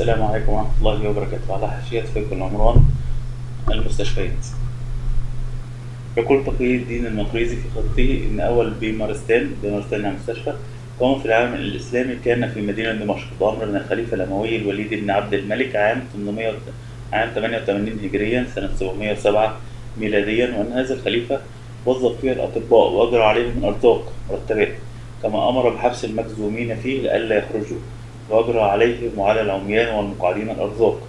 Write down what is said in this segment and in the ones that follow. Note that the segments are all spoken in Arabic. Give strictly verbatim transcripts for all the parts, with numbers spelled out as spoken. السلام عليكم ورحمة الله وبركاته. على حاشيتكم العمران المستشفيات. يقول تقي الدين المقريزي في خطته إن أول بيمارستان بيمارستان يعني مستشفى قام في العالم الإسلامي كان في مدينة دمشق بأمر من الخليفة الأموي الوليد بن عبد الملك عام ثمانمائة عام ثمانية وثمانين هجريا سنة سبعمائة وسبعة ميلاديا، وأن هذا الخليفة وظف فيها الأطباء وأجرى عليهم من أرزاق مرتبات، كما أمر بحبس المجزومين فيه لئلا يخرجوا، وأجرى عليهم وعلى العميان والمقعدين الأرزاق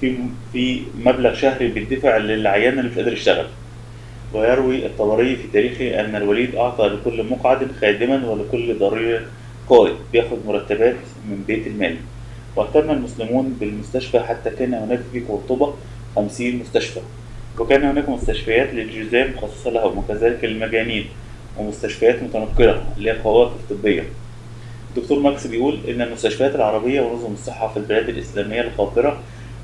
في في مبلغ شهري بالدفع للعيان اللي مش قادر يشتغل. ويروي الطبري في تاريخه أن الوليد أعطى لكل مقعد خادما ولكل ضرير قائد بياخد مرتبات من بيت المال. واهتم المسلمون بالمستشفى حتى كان هناك في قرطبة خمسين مستشفى، وكان هناك مستشفيات للجزام مخصصة لهم وكذلك للمجانين ومستشفيات متنقلة اللي هي القوافل الطبية. الدكتور ماكس بيقول إن المستشفيات العربية ونظم الصحة في البلاد الإسلامية القاطرة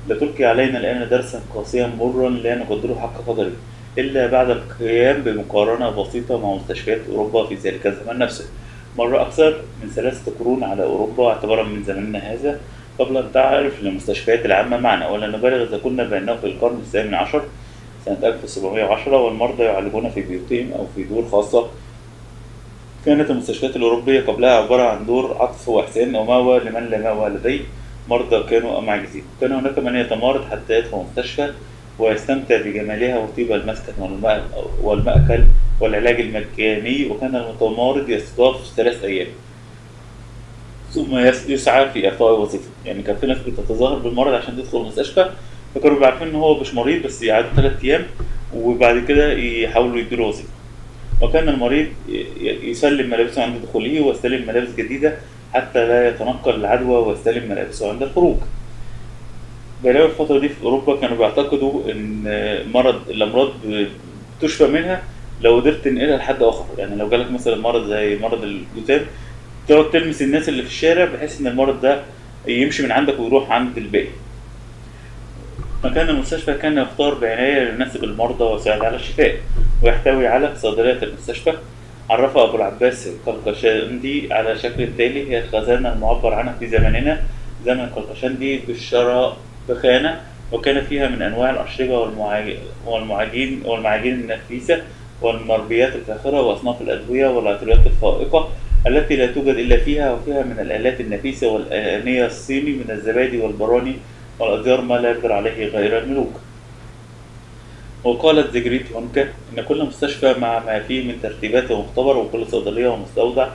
لا تلقي علينا الآن درسا قاسيا مرا لا نقدره حق قدره إلا بعد القيام بمقارنة بسيطة مع مستشفيات أوروبا في ذلك الزمن نفسه، مر أكثر من ثلاثة قرون على أوروبا اعتبارا من زمننا هذا، قبل أن تعرف للمستشفيات العامة معنى، ولا نبالغ إذا كنا بأنه في القرن الثامن عشر سنة ألف وسبعمائة وعشرة والمرضى يعالجون في بيوتهم أو في دور خاصة. كانت المستشفيات الأوروبية قبلها عبارة عن دور عطف وإحسان ومأوى لمن لا مأوى لديه، مرضى كانوا معجزين، كان هناك من يتمارض حتى يدخل المستشفى ويستمتع بجمالها وطيب المسكن والمأكل والعلاج المجاني، وكان المتمارض يستضاف ثلاث أيام ثم يسعى في إعطاء وظيفة. يعني كان في ناس بتتظاهر بالمرض عشان تدخل المستشفى، فكانوا بيعرفين إن هو مش مريض بس يقعدوا ثلاث أيام وبعد كده يحاولوا يديله وظيفة. وكان المريض يسلم ملابسه عند دخوله ويستلم ملابس جديدة حتى لا يتنقل العدوى ويستلم ملابسه عند الخروج. بلاوي الفترة دي في أوروبا كانوا بيعتقدوا إن مرض الأمراض بتشفى منها لو قدرت تنقلها لحد آخر، يعني لو جالك مثلا مرض زي مرض الجثام تقعد تلمس الناس اللي في الشارع بحيث إن المرض ده يمشي من عندك ويروح عند الباقي. مكان المستشفى كان يختار بعناية ليناسب المرضى ويساعد على الشفاء، ويحتوي على صيدلية المستشفى. عرف أبو العباس قلقشندي على شكل التالي: هي الخزانة المعبر عنها في زمننا زمن قلقشندي بالشراء بخانة، وكان فيها من أنواع الأشربة والمعاجين والمعاجين النفيسة والمربيات الفاخرة وأصناف الأدوية والعطريات الفائقة التي لا توجد إلا فيها، وفيها من الآلات النفيسة والأنية الصيني من الزبادي والبراني والأزيار ما لا يقدر عليه غير الملوك. وقالت جريت هونكا إن كل مستشفى مع ما فيه من ترتيبات ومختبر وكل صيدلية ومستودع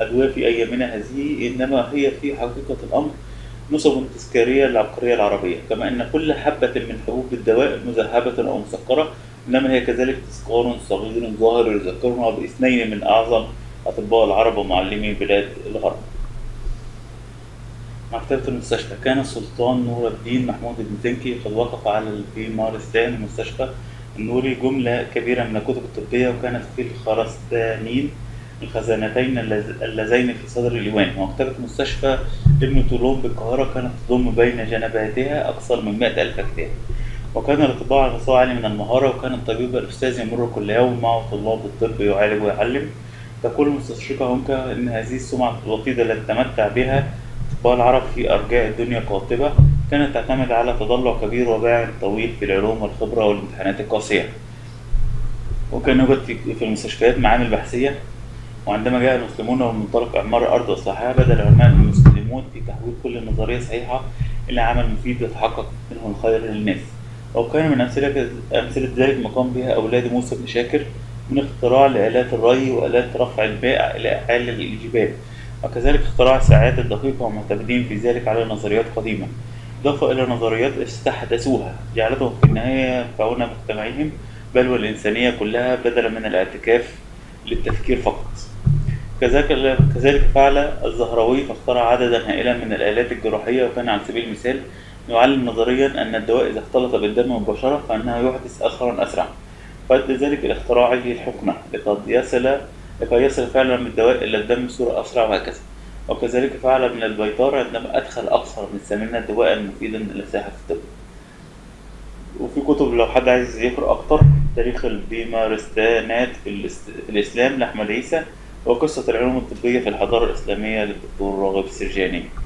أدوية في أيامنا هذه، إنما هي في حقيقة الأمر نسب تذكارية للعبقرية العربية، كما أن كل حبة من حبوب الدواء مذهبة أو مسكرة، إنما هي كذلك تذكار صغير ظاهر يذكرنا باثنين من أعظم أطباء العرب ومعلمي بلاد الغرب. مكتبة المستشفى: كان السلطان نور الدين محمود بن زنكي قد وقف على البيمارستان المستشفى النوري جملة كبيرة من الكتب الطبية، وكانت في الخرستانين الخزانتين اللذين في صدر الإيوان. ومكتبة مستشفى ابن طولون بالقاهرة كانت تضم بين جنباتها أكثر من مائة ألف كتاب، وكان الطباعة على عالي من المهارة، وكان الطبيب الأستاذ يمر كل يوم معه طلاب الطب يعالج ويعلم. تقول المستشرقة هونكا إن هذه السمعة الوطيدة التي تمتع بها أطباء العرب في أرجاء الدنيا قاطبة كانت تعتمد على تضلع كبير وباع طويل في العلوم والخبرة والامتحانات القاسية. وكان يوجد في المستشفيات معامل بحثية، وعندما جاء المسلمون ومنطلق إعمار أرض إصلاحها بدأ العلماء المسلمون في تحويل كل نظرية صحيحة إلى عمل مفيد يتحقق منه الخير للناس. وكان من أمثلة أمثلة ذلك مقام بها أولاد موسى بن شاكر من اختراع لآلات الري وآلات رفع البائع إلى أعالي الجبال، وكذلك اختراع الساعات الدقيقة ومعتمدين في ذلك على نظريات قديمة إضافة إلى نظريات استحدثوها جعلتهم في النهاية ينفعون مجتمعهم بل والإنسانية كلها بدلا من الاعتكاف للتفكير فقط. كذلك كذلك فعل الزهراوي فاخترع عددا هائلا من الآلات الجراحية، وكان على سبيل المثال يعلم نظريا أن الدواء إذا اختلط بالدم مباشرة فإنه يحدث أثرا أسرع، فأدى ذلك إلى اختراعه الحقنة لقد يصل لكي يصل فعلا بالدواء إلى الدم بصورة أسرع وهكذا. وكذلك فعل ابن البيطار عندما أدخل أكثر من ثمانين دواء مفيدا إلى ساحة الطب. وفي كتب لو حد عايز يقرأ أكتر: تاريخ البيمارستانات في الإسلام لأحمد عيسى، وقصة العلوم الطبية في الحضارة الإسلامية للدكتور راغب السرجاني.